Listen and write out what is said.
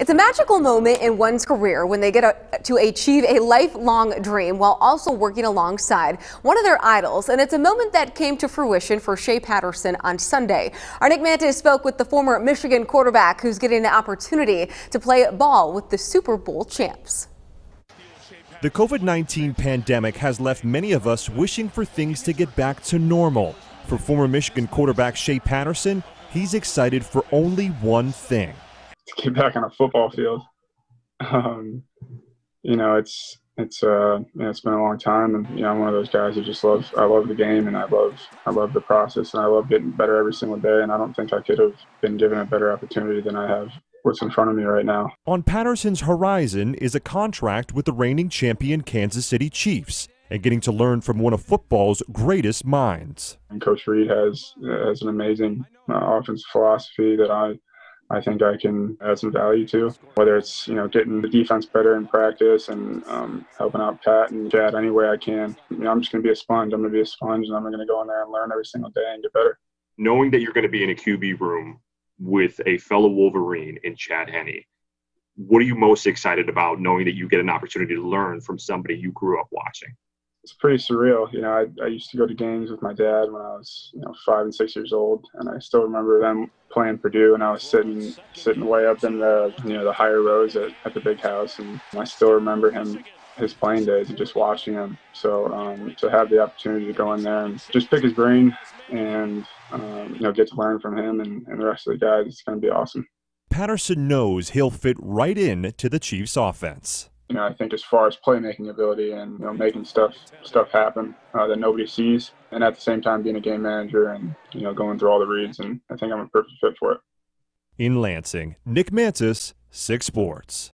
It's a magical moment in one's career when they get to achieve a lifelong dream while also working alongside one of their idols, and it's a moment that came to fruition for Shea Patterson on Sunday. Our Nick Mantas spoke with the former Michigan quarterback who's getting the opportunity to play ball with the Super Bowl champs. The COVID-19 pandemic has left many of us wishing for things to get back to normal. For former Michigan quarterback Shea Patterson, he's excited for only one thing. Get back on a football field. You know, it's been a long time, and you know, I'm one of those guys who just I love the game, and I love the process, and I love getting better every single day, and I don't think I could have been given a better opportunity than I have what's in front of me right now. On Patterson's horizon is a contract with the reigning champion Kansas City Chiefs and getting to learn from one of football's greatest minds. And Coach Reed has an amazing offensive philosophy that I think I can add some value to, whether it's, you know, getting the defense better in practice and helping out Pat and Chad any way I can. You know, I'm just going to be a sponge. I'm going to be a sponge, and I'm going to go in there and learn every single day and get better. Knowing that you're going to be in a QB room with a fellow Wolverine in Chad Henne, what are you most excited about, knowing that you get an opportunity to learn from somebody you grew up watching? It's pretty surreal. You know, I used to go to games with my dad when I was, you know, 5 and 6 years old, and I still remember them playing Purdue, and I was sitting way up in the, you know, the higher rows at the big house, and I still remember his playing days and just watching him. So to have the opportunity to go in there and just pick his brain and you know, get to learn from him and the rest of the guys, it's going to be awesome. Patterson knows he'll fit right in to the Chiefs' offense. You know, I think as far as playmaking ability and, you know, making stuff happen that nobody sees, and at the same time being a game manager and, you know, going through all the reads, and I think I'm a perfect fit for it. In Lansing, Nick Mantas, 6 Sports.